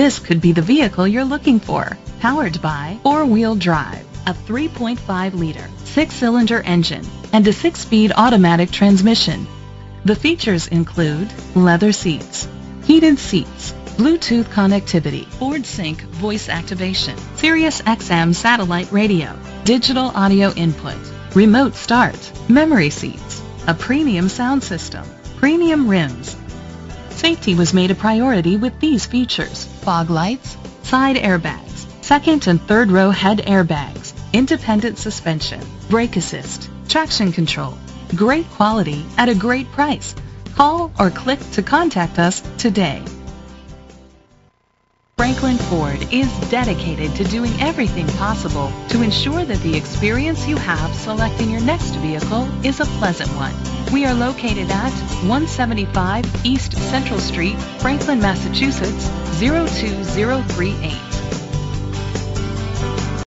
This could be the vehicle you're looking for. Powered by four-wheel drive, a 3.5-liter, six-cylinder engine, and a six-speed automatic transmission. The features include leather seats, heated seats, Bluetooth connectivity, Ford Sync voice activation, Sirius XM satellite radio, digital audio input, remote start, memory seats, a premium sound system, premium rims. Safety was made a priority with these features: fog lights, side airbags, second and third row head airbags, independent suspension, brake assist, traction control. Great quality at a great price. Call or click to contact us today. Franklin Ford is dedicated to doing everything possible to ensure that the experience you have selecting your next vehicle is a pleasant one. We are located at 175 East Central Street, Franklin, Massachusetts, 02038.